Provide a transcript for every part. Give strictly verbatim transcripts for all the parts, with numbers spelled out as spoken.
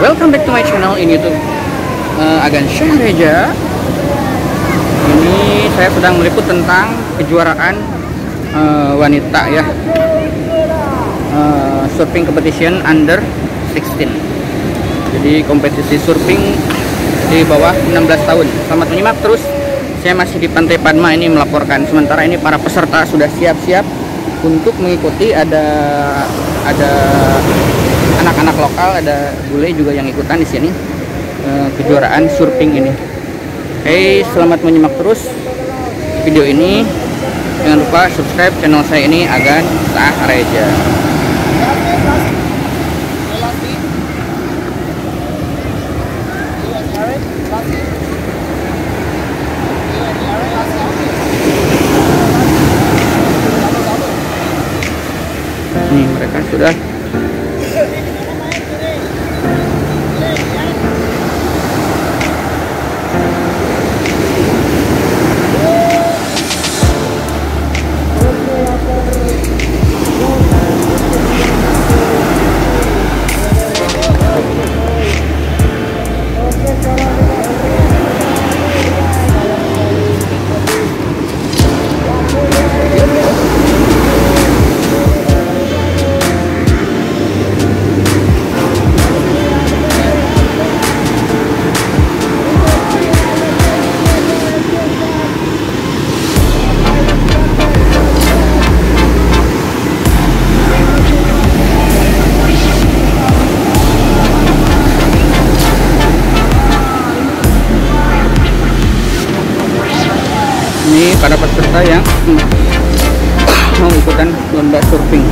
Welcome back to my channel in YouTube uh, Agan Syahreza. Ini saya sedang meliput tentang kejuaraan uh, wanita ya, uh, surfing competition under enam belas. Jadi kompetisi surfing di bawah enam belas tahun. Selamat menyimak terus. Saya masih di Pantai Padma ini melaporkan. Sementara ini para peserta sudah siap-siap untuk mengikuti. Ada ada anak-anak lokal, ada bule juga yang ikutan di sini eh, kejuaraan surfing ini. Hey, selamat menyimak terus video ini. Jangan lupa subscribe channel saya ini, Agan Syahreza. Nih mereka sudah ini para peserta yang mau ikutan lomba surfing.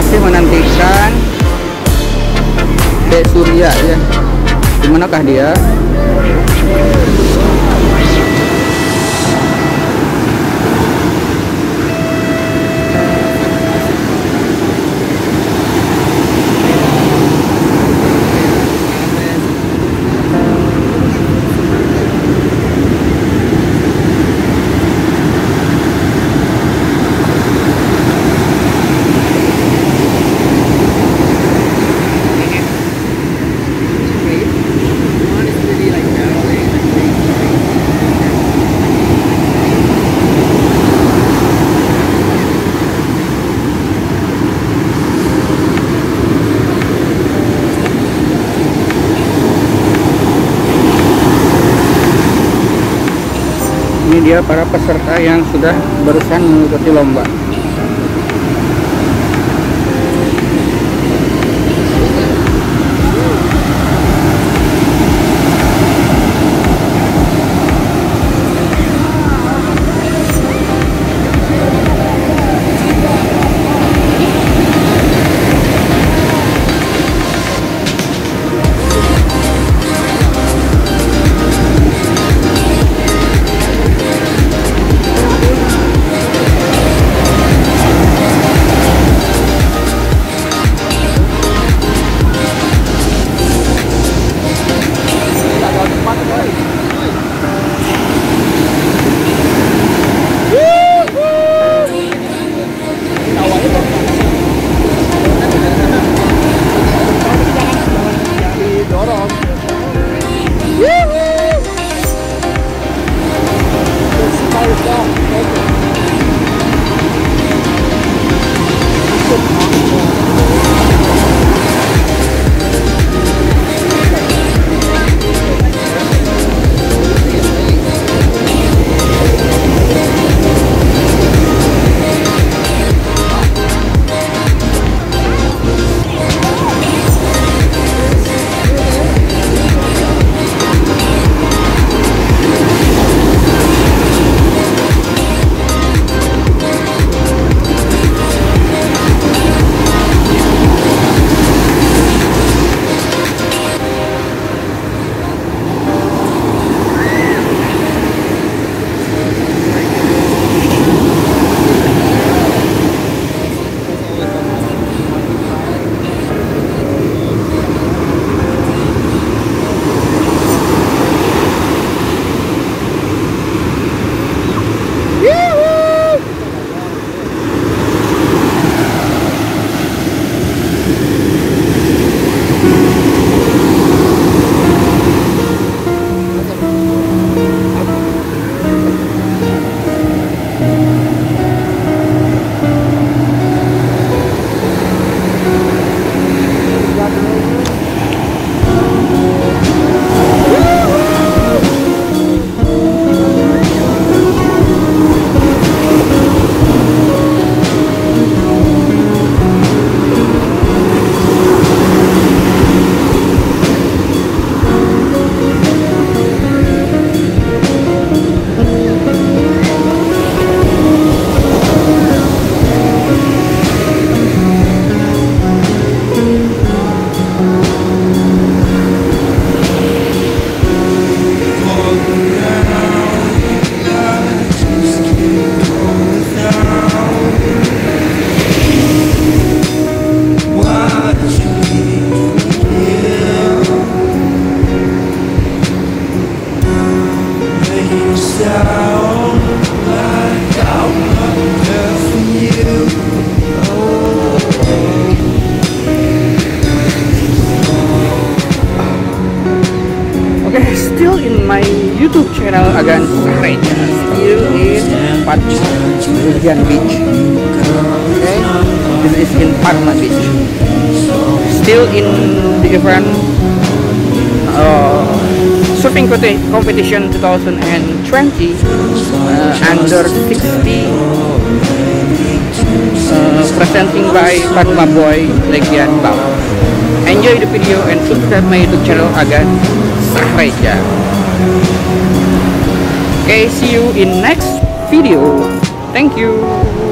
Masih menantikan Dek Surya ya, dimanakah dia? Ini dia para peserta yang sudah barusan mengikuti lomba. YouTube channel Agan Syahreza. Here is Padma Legian Beach. Okay, this is in Padma Beach. Still in different uh, surfing competition twenty twenty uh, under sixty. Uh, presenting by Padma Boy Legian Beach. Enjoy the video and subscribe my YouTube channel Agan Syahreza. Okay, see you in next video. Thank you.